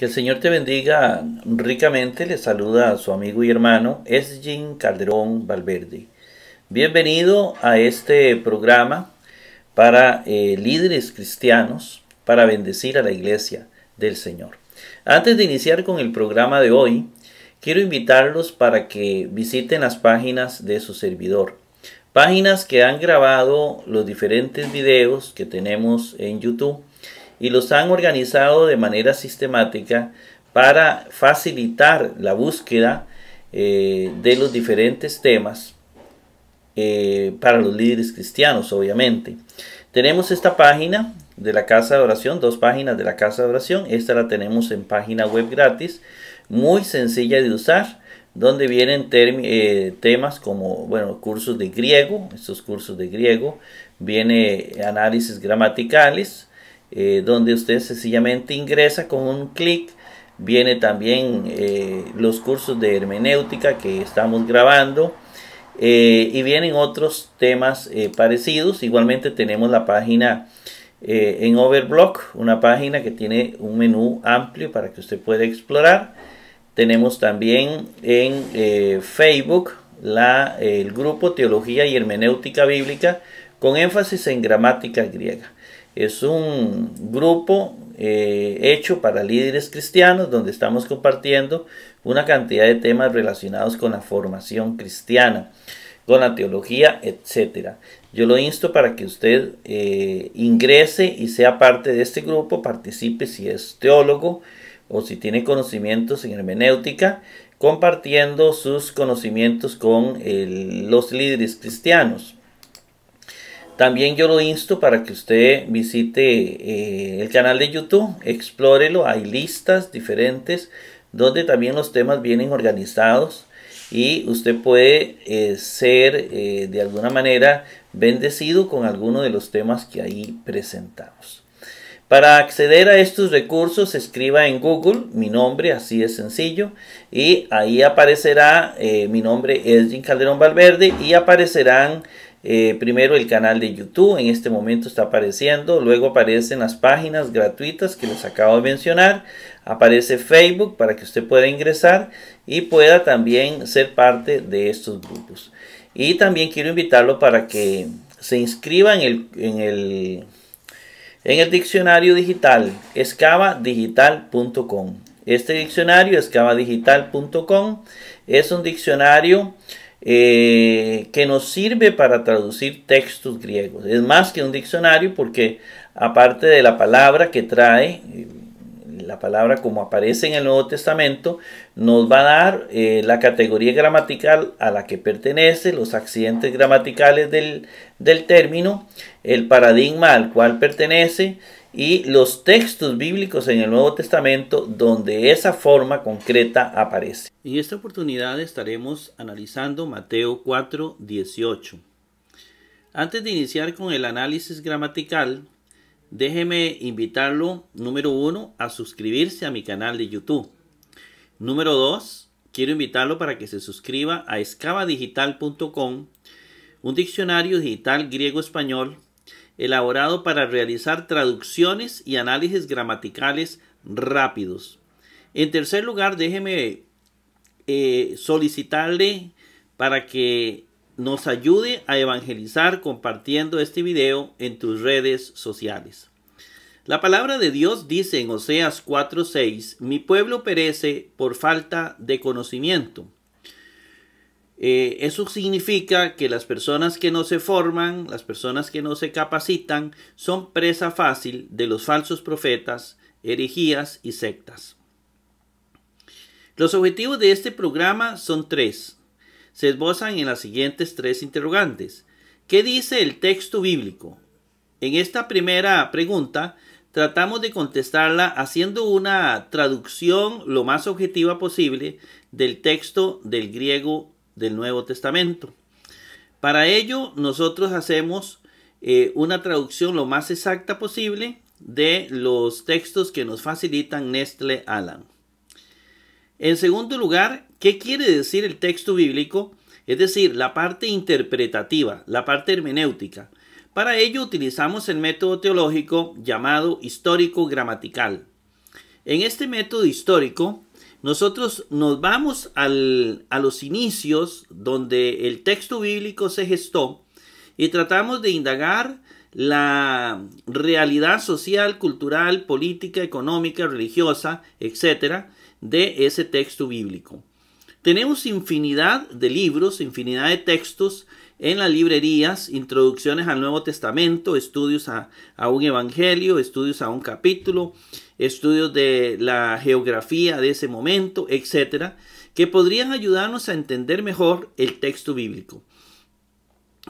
Que el Señor te bendiga ricamente. Le saluda a su amigo y hermano Esyin Calderón Valverde. Bienvenido a este programa para líderes cristianos para bendecir a la iglesia del Señor. Antes de iniciar con el programa de hoy, quiero invitarlos para que visiten las páginas de su servidor. Páginas que han grabado los diferentes videos que tenemos en YouTube y los han organizado de manera sistemática para facilitar la búsqueda de los diferentes temas para los líderes cristianos, obviamente. Tenemos esta página de la Casa de Oración, dos páginas de la Casa de Oración. Esta la tenemos en página web gratis, muy sencilla de usar, donde vienen temas como, bueno, cursos de griego, estos cursos de griego, viene análisis gramaticales, donde usted sencillamente ingresa con un clic. Viene también los cursos de hermenéutica que estamos grabando, y vienen otros temas parecidos. Igualmente tenemos la página en Overblock, una página que tiene un menú amplio para que usted pueda explorar. Tenemos también en Facebook el grupo Teología y Hermenéutica Bíblica con énfasis en gramática griega. Es un grupo hecho para líderes cristianos donde estamos compartiendo una cantidad de temas relacionados con la formación cristiana, con la teología, etc. Yo lo insto para que usted ingrese y sea parte de este grupo, participe si es teólogo o si tiene conocimientos en hermenéutica, compartiendo sus conocimientos con los líderes cristianos. También yo lo insto para que usted visite el canal de YouTube, explórelo, hay listas diferentes donde también los temas vienen organizados y usted puede ser de alguna manera bendecido con alguno de los temas que ahí presentamos. Para acceder a estos recursos, escriba en Google mi nombre, así es sencillo, y ahí aparecerá, mi nombre es Esyin Calderón Valverde, y aparecerán primero el canal de YouTube, en este momento está apareciendo, luego aparecen las páginas gratuitas que les acabo de mencionar, aparece Facebook para que usted pueda ingresar y pueda también ser parte de estos grupos. Y también quiero invitarlo para que se inscriba en el diccionario digital escavadigital.com. Este diccionario escavadigital.com es un diccionario que nos sirve para traducir textos griegos. Es más que un diccionario porque aparte de la palabra que trae, la palabra como aparece en el Nuevo Testamento, nos va a dar la categoría gramatical a la que pertenece, los accidentes gramaticales del término, el paradigma al cual pertenece y los textos bíblicos en el Nuevo Testamento donde esa forma concreta aparece. En esta oportunidad estaremos analizando Mateo 4:18. Antes de iniciar con el análisis gramatical, déjeme invitarlo, número 1, a suscribirse a mi canal de YouTube. Número 2, quiero invitarlo para que se suscriba a escavadigital.com, un diccionario digital griego-español elaborado para realizar traducciones y análisis gramaticales rápidos. En tercer lugar, déjeme solicitarle para que nos ayude a evangelizar compartiendo este video en tus redes sociales. La palabra de Dios dice en Oseas 4:6, mi pueblo perece por falta de conocimiento. Eso significa que las personas que no se forman, las personas que no se capacitan, son presa fácil de los falsos profetas, herejías y sectas. Los objetivos de este programa son 3. Se esbozan en las siguientes 3 interrogantes. ¿Qué dice el texto bíblico? En esta primera pregunta tratamos de contestarla haciendo una traducción lo más objetiva posible del texto del griego del Nuevo Testamento. Para ello nosotros hacemos una traducción lo más exacta posible de los textos que nos facilitan Nestle-Aland. En segundo lugar, ¿qué quiere decir el texto bíblico? Es decir, la parte interpretativa, la parte hermenéutica. Para ello utilizamos el método teológico llamado histórico-gramatical. En este método histórico, nosotros nos vamos a los inicios donde el texto bíblico se gestó y tratamos de indagar la realidad social, cultural, política, económica, religiosa, etcétera, de ese texto bíblico. Tenemos infinidad de libros, infinidad de textos en las librerías, introducciones al Nuevo Testamento, estudios a un evangelio, estudios a un capítulo, estudios de la geografía de ese momento, etcétera, que podrían ayudarnos a entender mejor el texto bíblico.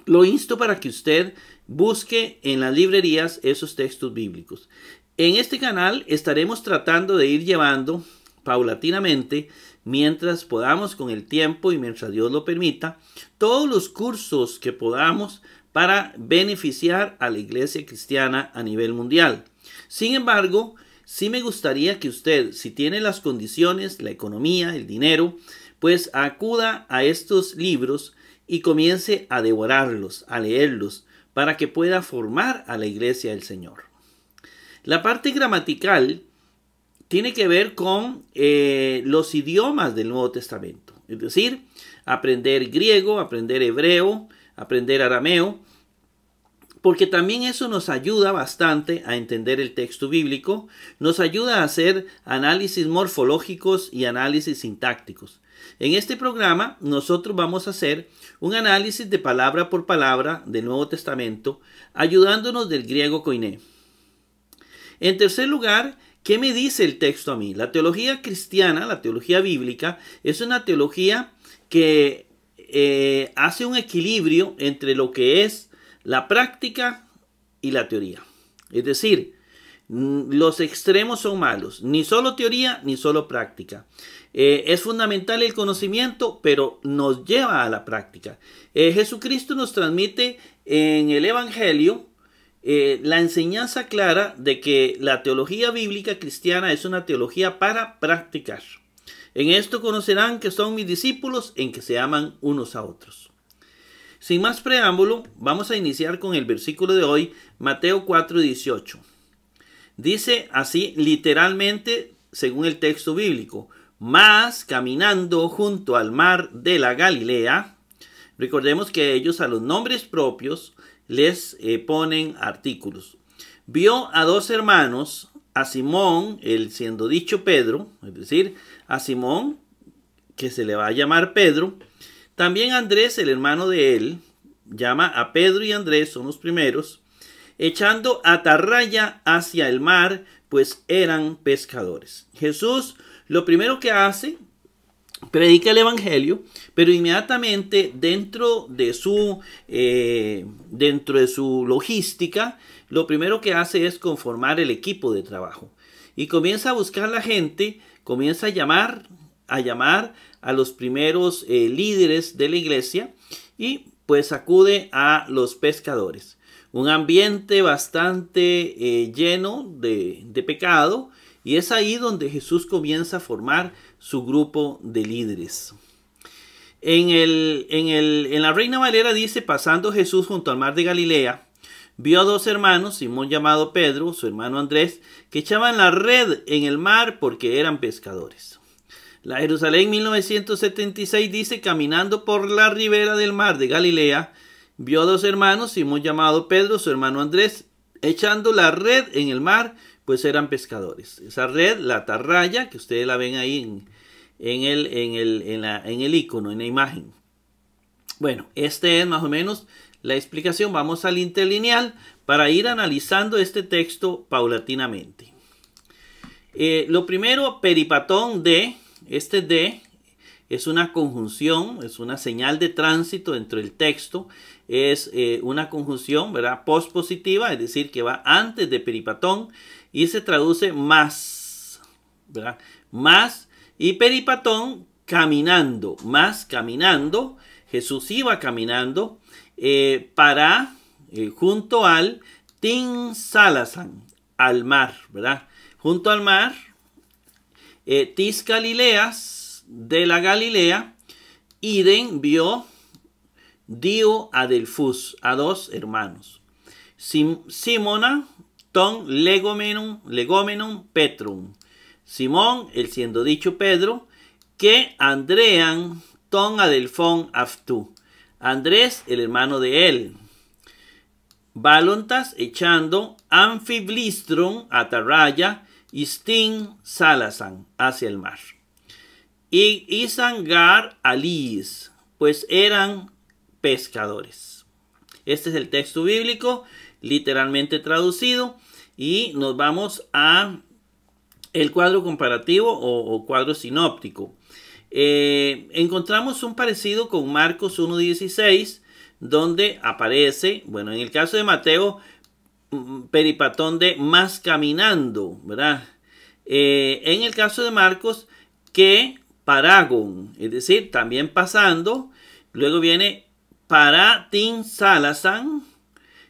Lo insto para que usted busque en las librerías esos textos bíblicos. En este canal estaremos tratando de ir llevando paulatinamente, mientras podamos con el tiempo y mientras Dios lo permita, todos los cursos que podamos para beneficiar a la iglesia cristiana a nivel mundial. Sin embargo, sí me gustaría que usted, si tiene las condiciones, la economía, el dinero, pues acuda a estos libros y comience a devorarlos, a leerlos, para que pueda formar a la iglesia del Señor. La parte gramatical tiene que ver con los idiomas del Nuevo Testamento. Es decir, aprender griego, aprender hebreo, aprender arameo, porque también eso nos ayuda bastante a entender el texto bíblico, nos ayuda a hacer análisis morfológicos y análisis sintácticos. En este programa nosotros vamos a hacer un análisis de palabra por palabra del Nuevo Testamento, ayudándonos del griego koiné. En tercer lugar, ¿qué me dice el texto a mí? La teología cristiana, la teología bíblica, es una teología que hace un equilibrio entre lo que es la práctica y la teoría. Es decir, los extremos son malos, ni solo teoría ni solo práctica. Es fundamental el conocimiento, pero nos lleva a la práctica. Jesucristo nos transmite en el Evangelio la enseñanza clara de que la teología bíblica cristiana es una teología para practicar. En esto conocerán que son mis discípulos, en que se aman unos a otros. Sin más preámbulo, vamos a iniciar con el versículo de hoy, Mateo 4:18. Dice así literalmente, según el texto bíblico: mas caminando junto al mar de la Galilea. Recordemos que ellos a los nombres propios les ponen artículos. Vio a dos hermanos, a Simón, el siendo dicho Pedro, es decir, a Simón, que se le va a llamar Pedro, también Andrés, el hermano de él, llama a Pedro y Andrés, son los primeros, echando atarraya hacia el mar, pues eran pescadores. Jesús lo primero que hace, predica el evangelio, pero inmediatamente dentro de su logística, lo primero que hace es conformar el equipo de trabajo. Y comienza a buscar la gente, comienza a llamar a los primeros líderes de la iglesia y pues acude a los pescadores. Un ambiente bastante lleno de pecado. Y es ahí donde Jesús comienza a formar su grupo de líderes. En la Reina Valera dice: pasando Jesús junto al mar de Galilea, vio a dos hermanos, Simón llamado Pedro, su hermano Andrés, que echaban la red en el mar porque eran pescadores. La Jerusalén 1976 dice: caminando por la ribera del mar de Galilea, vio a dos hermanos, Simón llamado Pedro, su hermano Andrés, echando la red en el mar, pues eran pescadores. Esa red, la atarraya, que ustedes la ven ahí en el icono, en la imagen. Bueno, esta es más o menos la explicación. Vamos al interlineal para ir analizando este texto paulatinamente. Lo primero, peripatón de, este de es una conjunción, es una señal de tránsito entre el texto. Es una conjunción, ¿verdad?, pospositiva, es decir, que va antes de peripatón. Y se traduce más, ¿verdad? Más, y peripatón, caminando. Más, caminando. Jesús iba caminando junto al thalassa, al mar, ¿verdad? Junto al mar, tis Galileas, de la Galilea, eiden, vio, dio, adelphos, a dos hermanos. Simona, ton legomenon, legomenon Petron. Simón, el siendo dicho Pedro, que Andrean ton adelfón aftú, Andrés, el hermano de él. Valontas echando amphiblēstron, atarraya, istin salasan, hacia el mar. Y isangar alís, pues eran pescadores. Este es el texto bíblico, literalmente traducido, y nos vamos a el cuadro comparativo o cuadro sinóptico. Encontramos un parecido con Marcos 1.16, donde aparece, bueno, en el caso de Mateo, peripatón de más caminando, ¿verdad? En el caso de Marcos, que paragón, es decir, también pasando. Luego viene para tis thalasan,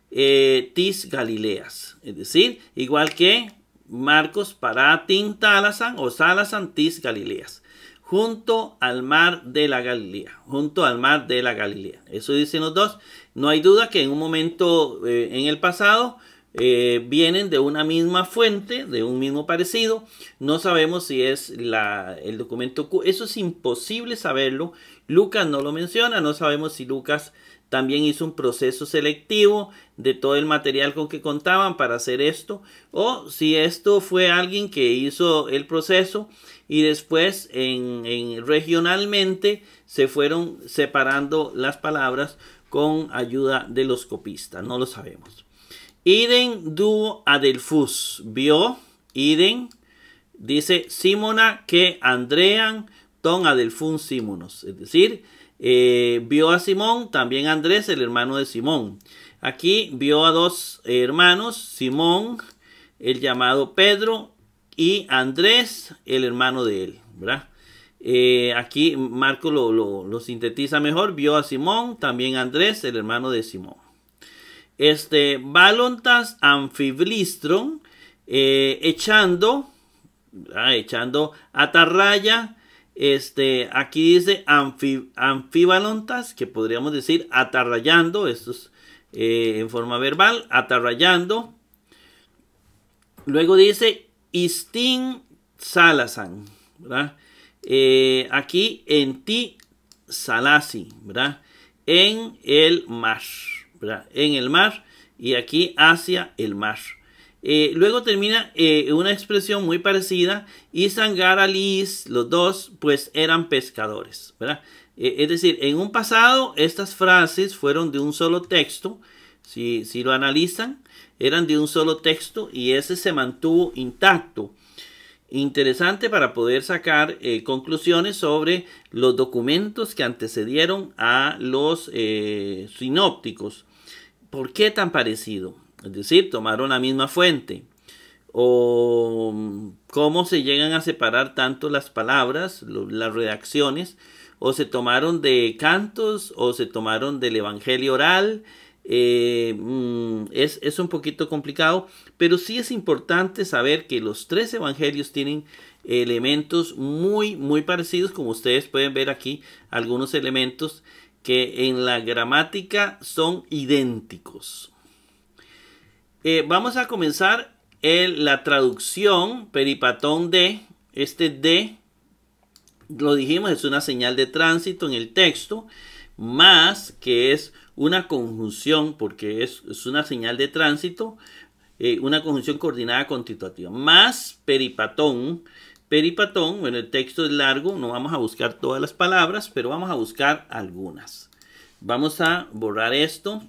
tis Galileas, es decir, igual que Marcos, para tis thalasan o thalasan tis Galileas, junto al mar de la Galilea, junto al mar de la Galilea. Eso dicen los dos. No hay duda que en un momento en el pasado vienen de una misma fuente, de un mismo parecido. No sabemos si es el documento Q. Eso es imposible saberlo. Lucas no lo menciona. No sabemos si Lucas también hizo un proceso selectivo de todo el material con que contaban para hacer esto, o si esto fue alguien que hizo el proceso y después regionalmente se fueron separando las palabras con ayuda de los copistas. No lo sabemos. Eiden du adelphos, vio, Eiden, dice Simona que Andrean ton adelphos Simonos, es decir, vio a Simón, también Andrés, el hermano de Simón. Aquí vio a dos hermanos, Simón, el llamado Pedro, y Andrés, el hermano de él, ¿verdad? Aquí Marco lo sintetiza mejor, vio a Simón, también Andrés, el hermano de Simón. Valontas amphiblēstron, echando atarraya. Aquí dice anfibalontas, que podríamos decir atarrayando. Esto es en forma verbal, atarrayando. Luego dice istin salasan, ¿verdad? Aquí en ti salasi, ¿verdad? En el mar, ¿verdad? En el mar, y aquí hacia el mar. Luego termina una expresión muy parecida, y sangaralís, los dos, pues eran pescadores, ¿verdad? Es decir, en un pasado estas frases fueron de un solo texto, si lo analizan, eran de un solo texto y ese se mantuvo intacto. Interesante para poder sacar conclusiones sobre los documentos que antecedieron a los sinópticos. ¿Por qué tan parecido? Es decir, tomaron la misma fuente. O cómo se llegan a separar tanto las palabras, las redacciones. O se tomaron de cantos, o se tomaron del evangelio oral. Es un poquito complicado, pero sí es importante saber que los tres evangelios tienen elementos muy, muy parecidos. Como ustedes pueden ver aquí, algunos elementos que en la gramática son idénticos. Vamos a comenzar la traducción peripatón de. Este de, lo dijimos, es una señal de tránsito en el texto, más que es una conjunción, porque es una señal de tránsito, una conjunción coordinada constitutiva, más peripatón. Peripatón, bueno, el texto es largo, no vamos a buscar todas las palabras, pero vamos a buscar algunas. Vamos a borrar esto.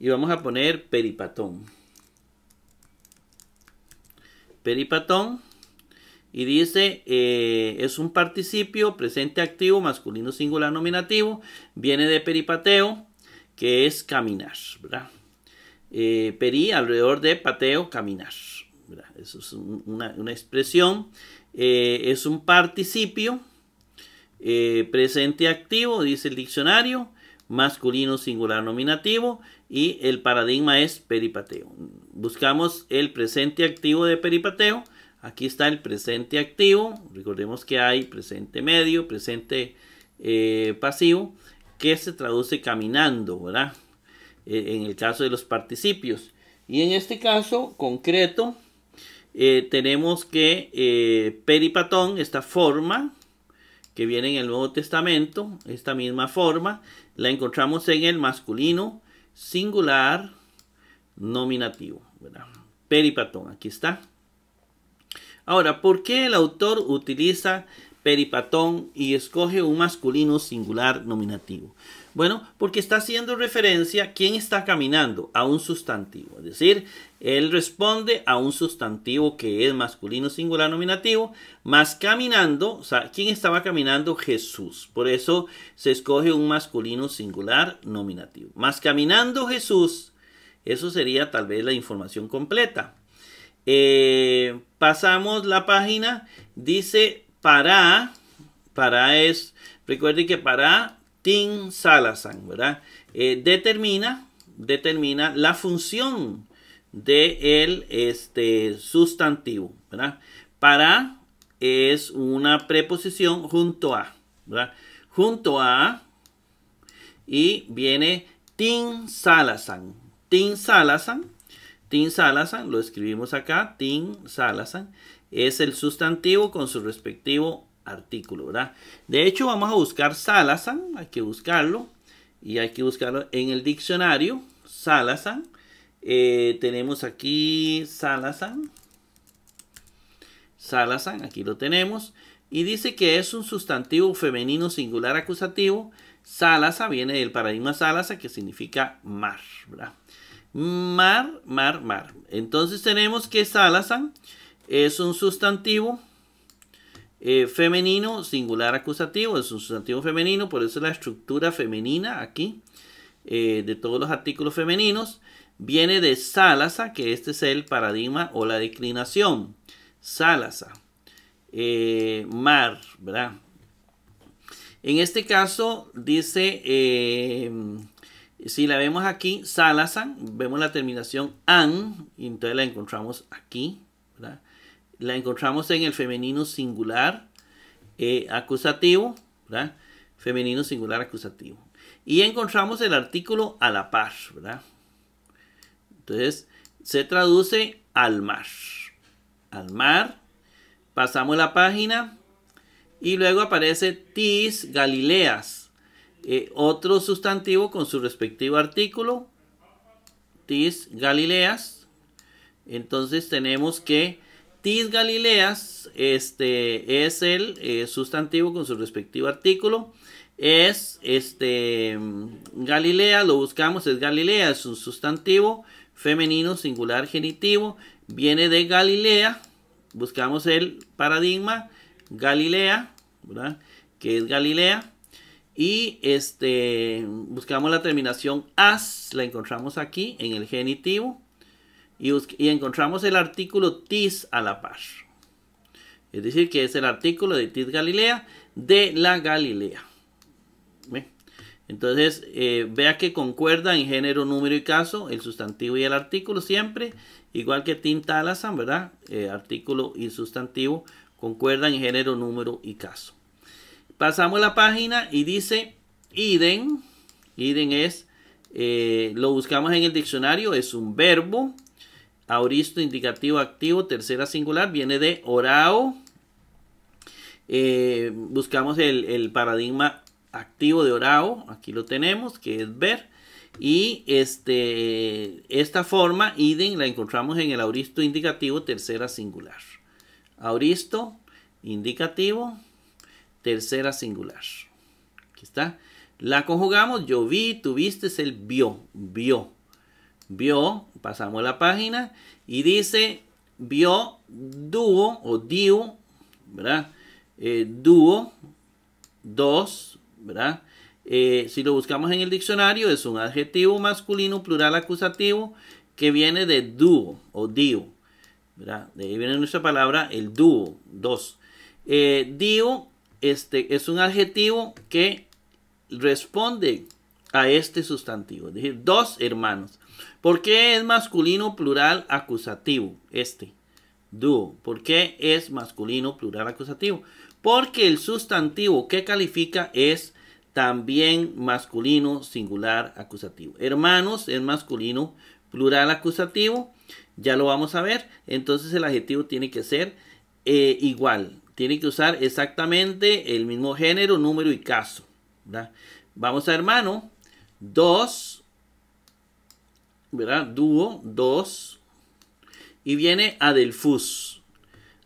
Y vamos a poner peripatón. Peripatón. Y dice, es un participio, presente activo, masculino, singular, nominativo. Viene de peripateo, que es caminar, ¿verdad? Peri, alrededor de pateo, caminar, ¿verdad? Eso es una expresión. Es un participio, presente activo, dice el diccionario. Masculino, singular, nominativo, y el paradigma es peripateo. Buscamos el presente activo de peripateo. Aquí está el presente activo. Recordemos que hay presente medio, presente pasivo, que se traduce caminando, ¿verdad? En el caso de los participios. Y en este caso concreto, tenemos que peripatón, esta forma que viene en el Nuevo Testamento, esta misma forma, la encontramos en el masculino, singular, nominativo, ¿verdad? Peripatón, aquí está. Ahora, ¿por qué el autor utiliza peripatón y escoge un masculino singular nominativo? Bueno, porque está haciendo referencia a quién está caminando, a un sustantivo. Es decir, él responde a un sustantivo que es masculino singular nominativo, más caminando, o sea, ¿quién estaba caminando? Jesús. Por eso se escoge un masculino singular nominativo. Más caminando Jesús, eso sería tal vez la información completa. Pasamos la página, dice... Para es, recuerden que para Tin Salasan, ¿verdad? Determina la función de el sustantivo, ¿verdad? Para es una preposición junto a, ¿verdad? Junto a, y viene Tin Salasan. Tin Salasan, Tin Salasan, lo escribimos acá, Tin Salasan. Es el sustantivo con su respectivo artículo, ¿verdad? De hecho, vamos a buscar Thalassa, hay que buscarlo. Y hay que buscarlo en el diccionario, Thalassa. Tenemos aquí Thalassa. Thalassa, aquí lo tenemos. Y dice que es un sustantivo femenino singular acusativo. Thalassa viene del paradigma Thalassa, que significa mar, ¿verdad? Mar, mar, mar. Entonces tenemos que Thalassa... es un sustantivo femenino, singular acusativo, es un sustantivo femenino, por eso la estructura femenina aquí, de todos los artículos femeninos, viene de Thalassa, que este es el paradigma o la declinación, Thalassa, mar, ¿verdad? En este caso dice, si la vemos aquí, Thalassa, vemos la terminación an, y entonces la encontramos aquí, ¿verdad? La encontramos en el femenino singular acusativo, ¿verdad? Femenino singular acusativo. Y encontramos el artículo a la par, ¿verdad? Entonces, se traduce al mar. Al mar. Pasamos la página. Y luego aparece tis Galileas. Otro sustantivo con su respectivo artículo. Tis Galileas. Entonces tenemos que tis Galileas, es el sustantivo con su respectivo artículo. Es Galilea, lo buscamos, es Galilea, es un sustantivo femenino singular genitivo. Viene de Galilea, buscamos el paradigma Galilea, ¿verdad? Que es Galilea. Y buscamos la terminación as, la encontramos aquí en el genitivo. Y encontramos el artículo tis a la par. Es decir, que es el artículo de tis Galilea de la Galilea. ¿Ve? Entonces, vea que concuerda en género, número y caso, el sustantivo y el artículo siempre. Igual que tin Thalassa, ¿verdad? Artículo y sustantivo concuerdan en género, número y caso. Pasamos la página y dice eiden. Eiden es, lo buscamos en el diccionario, es un verbo. Aoristo, indicativo, activo, tercera singular, viene de horaō. Buscamos el paradigma activo de horaō, aquí lo tenemos, que es ver. Y esta forma, eiden, la encontramos en el aoristo, indicativo, tercera singular. Aoristo, indicativo, tercera singular. Aquí está. La conjugamos, yo vi, tuviste, él vio, vio. Vio, pasamos la página y dice vio dúo o dio, ¿verdad? Dúo, dos, ¿verdad? Si lo buscamos en el diccionario es un adjetivo masculino plural acusativo que viene de dúo o dio, ¿verdad? De ahí viene nuestra palabra el dúo, dos. Dio es un adjetivo que responde a este sustantivo, es decir, dos hermanos. ¿Por qué es masculino plural acusativo? Dúo. ¿Por qué es masculino plural acusativo? Porque el sustantivo que califica es también masculino singular acusativo. Hermanos es masculino plural acusativo, ya lo vamos a ver. Entonces el adjetivo tiene que ser igual, tiene que usar exactamente el mismo género, número y caso, ¿verdad? Vamos a hermano, dos, ¿verdad? Dúo, dos, y viene adelphos.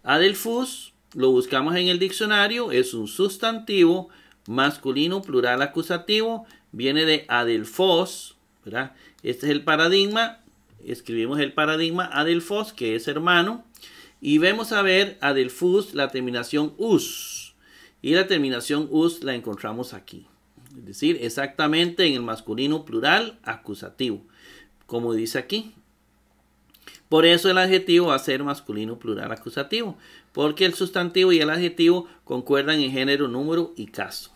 Adelphos lo buscamos en el diccionario, es un sustantivo masculino plural acusativo, viene de adelphos, ¿verdad? Este es el paradigma, escribimos el paradigma adelphos, que es hermano, y vemos a ver adelphos la terminación us, y la terminación us la encontramos aquí, es decir, exactamente en el masculino plural acusativo, como dice aquí. Por eso el adjetivo va a ser masculino plural acusativo, porque el sustantivo y el adjetivo concuerdan en género, número y caso.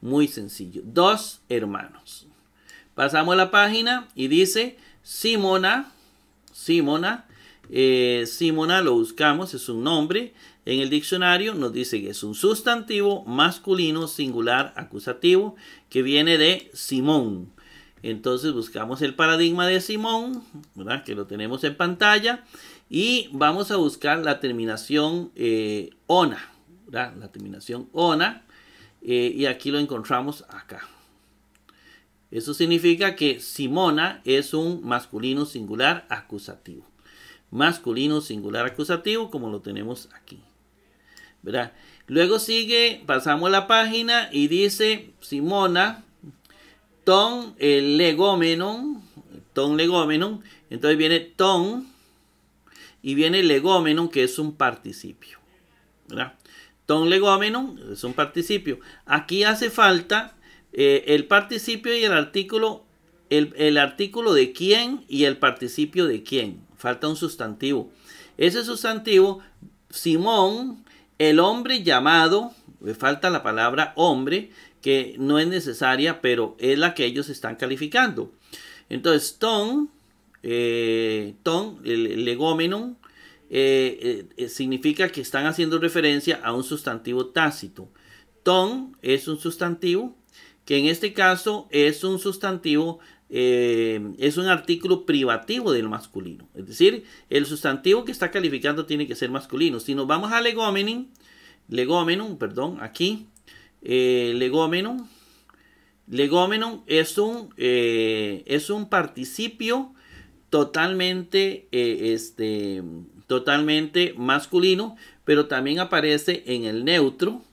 Muy sencillo. Dos hermanos. Pasamos la página y dice Simona. Simona. Simona lo buscamos, es un nombre. En el diccionario nos dice que es un sustantivo masculino singular acusativo que viene de Simón. Entonces buscamos el paradigma de Simón, ¿verdad? Que lo tenemos en pantalla. Y vamos a buscar la terminación ona, ¿verdad? La terminación ona. Y aquí lo encontramos acá. Eso significa que Simona es un masculino singular acusativo. Masculino singular acusativo como lo tenemos aquí, ¿verdad? Luego sigue, pasamos la página y dice Simona. Ton legómenon, ton legómenon, entonces viene ton y viene legómenon, que es un participio, ¿verdad? Ton legómenon es un participio. Aquí hace falta el participio y el artículo de quién y el participio de quién. Falta un sustantivo. Ese sustantivo, Simón, el hombre llamado, le falta la palabra hombre, que no es necesaria, pero es la que ellos están calificando. Entonces, ton, el legómenon, significa que están haciendo referencia a un sustantivo tácito. Ton es un sustantivo, que en este caso es un sustantivo, es un artículo privativo del masculino. Es decir, el sustantivo que está calificando tiene que ser masculino. Si nos vamos a legómenon, perdón, aquí, legómenon. Legómenon es un participio totalmente, totalmente masculino, pero también aparece en el neutro,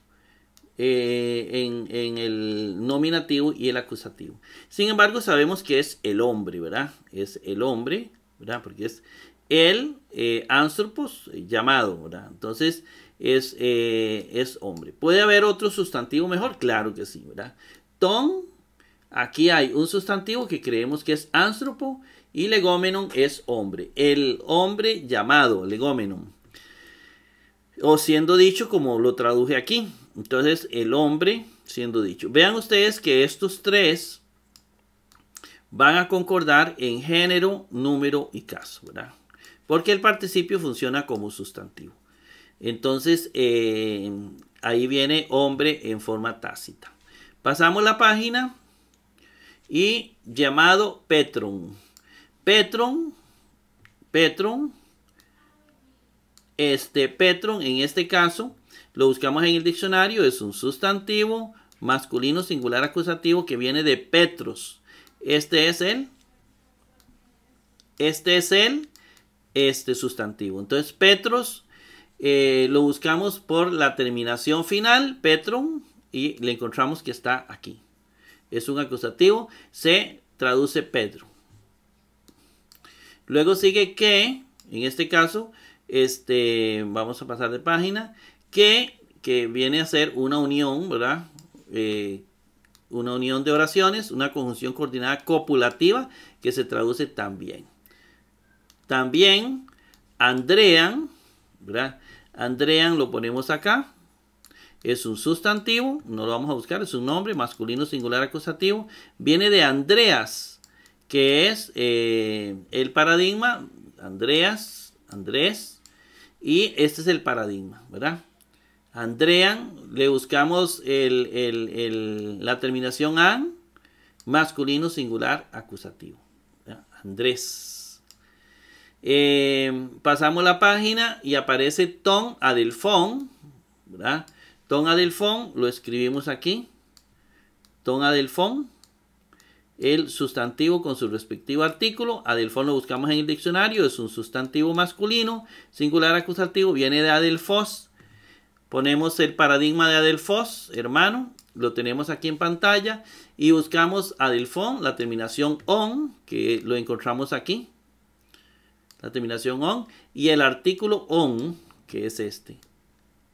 en el nominativo y el acusativo. Sin embargo, sabemos que es el hombre, ¿verdad? Es el hombre, ¿verdad? Porque es el anthropos llamado, ¿verdad? Entonces, es hombre. ¿Puede haber otro sustantivo mejor? Claro que sí, ¿verdad? Ton, aquí hay un sustantivo que creemos que es anthropo y legómenon es hombre. El hombre llamado legómenon. O siendo dicho como lo traduje aquí. Entonces el hombre siendo dicho. Vean ustedes que estos tres van a concordar en género, número y caso, ¿verdad? Porque el participio funciona como sustantivo. Entonces, ahí viene hombre en forma tácita. Pasamos la página y llamado Petron. Petron en este caso lo buscamos en el diccionario, es un sustantivo masculino singular acusativo que viene de Petros. Este es el sustantivo. Entonces, Petros lo buscamos por la terminación final, Petron, y le encontramos que está aquí. Es un acusativo, se traduce Pedro. Luego sigue que, en este caso, vamos a pasar de página, que viene a ser una unión, ¿verdad? Una unión de oraciones, una conjunción coordinada copulativa, que se traduce también. También, Andrean, ¿verdad? Andrean lo ponemos acá, es un sustantivo, no lo vamos a buscar, es un nombre masculino singular acusativo, viene de Andreas, que es el paradigma, Andreas, Andrés, y este es el paradigma, ¿verdad? Andrean, le buscamos la terminación an, masculino singular acusativo, ¿verdad? Andrés. Pasamos la página y aparece Ton Adelphon, ¿verdad? Ton Adelphon, lo escribimos aquí. Ton Adelphon, el sustantivo con su respectivo artículo. Adelphon lo buscamos en el diccionario, es un sustantivo masculino, singular acusativo, viene de adelphos. Ponemos el paradigma de adelphos, hermano, lo tenemos aquí en pantalla, y buscamos adelphon, la terminación on, que lo encontramos aquí, la terminación on, y el artículo on, que es este.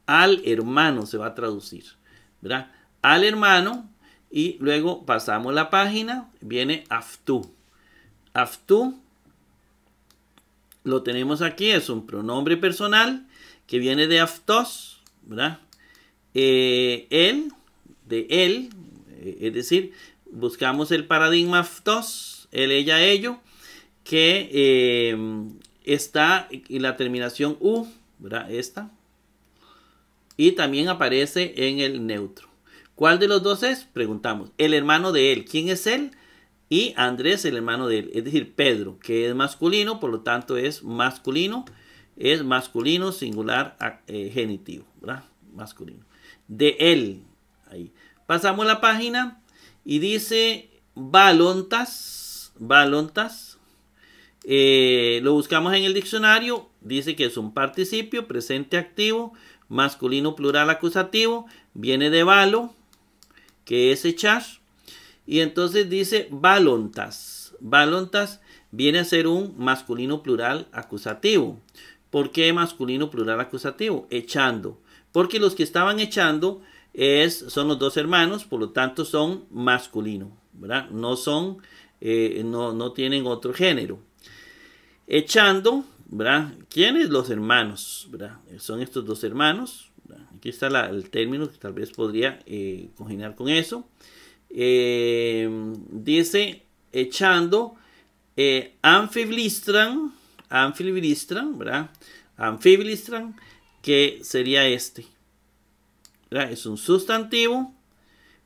Al hermano se va a traducir, ¿verdad? Al hermano. Y luego pasamos la página, viene aftu. Aftu lo tenemos aquí, es un pronombre personal que viene de aftos, ¿verdad? Él, de él, es decir, buscamos el paradigma aftos, él, ella, ello, que está en la terminación u, ¿verdad? Esta. Y también aparece en el neutro. ¿Cuál de los dos es? Preguntamos. El hermano de él. ¿Quién es él? Y Andrés, el hermano de él. Es decir, Pedro, que es masculino, por lo tanto es masculino singular genitivo, ¿verdad? Masculino. De él. Ahí. Pasamos la página y dice balontas, balontas. Lo buscamos en el diccionario. Dice que es un participio, presente activo, masculino plural acusativo. Viene de balo, que es echar, y entonces dice balontas. Balontas viene a ser un masculino plural acusativo. ¿Por qué masculino plural acusativo? Echando, porque los que estaban echando son los dos hermanos, por lo tanto son masculino, ¿verdad? No son, no tienen otro género. Echando, ¿verdad? ¿Quiénes? Los hermanos, ¿verdad? Son estos dos hermanos. Aquí está el término que tal vez podría congelar con eso. Dice echando amphiblēstron, ¿verdad? Amphiblēstron, que sería este, ¿verdad? Es un sustantivo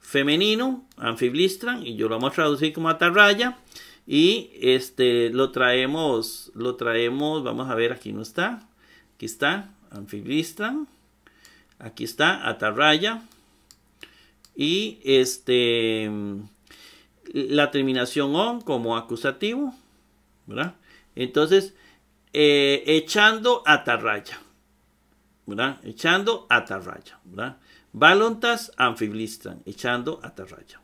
femenino, amphiblēstron, y yo lo vamos a traducir como atarraya. Y lo traemos, vamos a ver, aquí no está. Aquí está amphiblēstron. Aquí está, atarraya, y la terminación on como acusativo, ¿verdad? Entonces, echando atarraya, ¿verdad? Echando atarraya, ¿verdad? Balontas amphiblēstron, echando atarraya.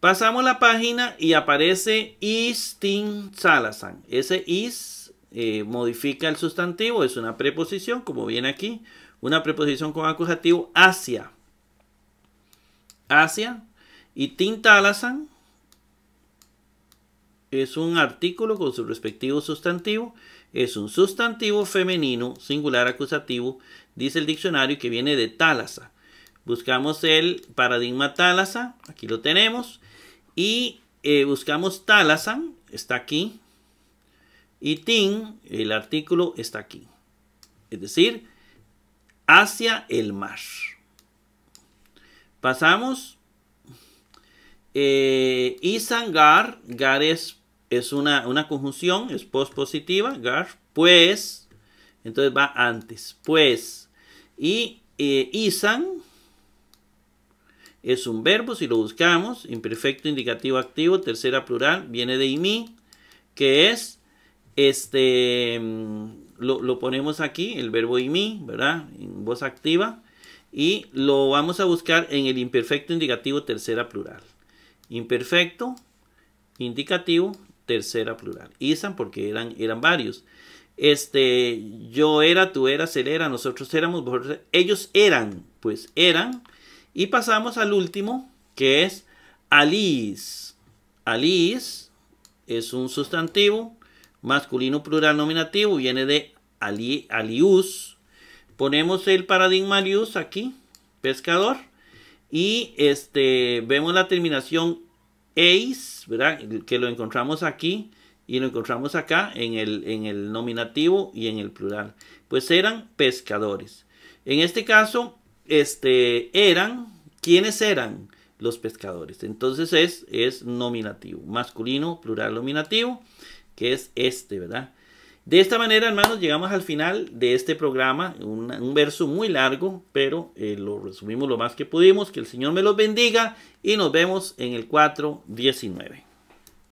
Pasamos la página y aparece istin thalassa. Ese is modifica el sustantivo, es una preposición, como viene aquí. Una preposición con acusativo hacia. Hacia. Y tintalassan es un artículo con su respectivo sustantivo. Es un sustantivo femenino, singular acusativo. Dice el diccionario que viene de thalassa. Buscamos el paradigma thalassa. Aquí lo tenemos. Y buscamos thalassan. Está aquí. Y tin, el artículo, está aquí. Es decir, hacia el mar. Pasamos. Isan gar. Gar es una conjunción. Es pospositiva. Gar. Pues. Entonces va antes. Pues. Y isan es un verbo. Si lo buscamos. Imperfecto, indicativo, activo. Tercera plural. Viene de eimi. Que es. Lo ponemos aquí, el verbo eimi, ¿verdad? En voz activa. Y lo vamos a buscar en el imperfecto indicativo tercera plural. Imperfecto, indicativo, tercera plural. Isan, porque eran varios. Yo era, tú eras, él era, nosotros éramos, vosotros, ellos eran, pues eran. Y pasamos al último, que es alis. Alis es un sustantivo masculino plural nominativo, viene de halieus. Ponemos el paradigma halieus aquí, pescador, y vemos la terminación eis, ¿verdad? Que lo encontramos aquí y lo encontramos acá en el nominativo y en el plural. Pues eran pescadores. En este caso, eran, ¿quiénes eran? los pescadores. Entonces es nominativo, masculino, plural nominativo, que es este, ¿verdad? De esta manera, hermanos, llegamos al final de este programa, un verso muy largo, pero lo resumimos lo más que pudimos. Que el Señor me los bendiga y nos vemos en el 4:19.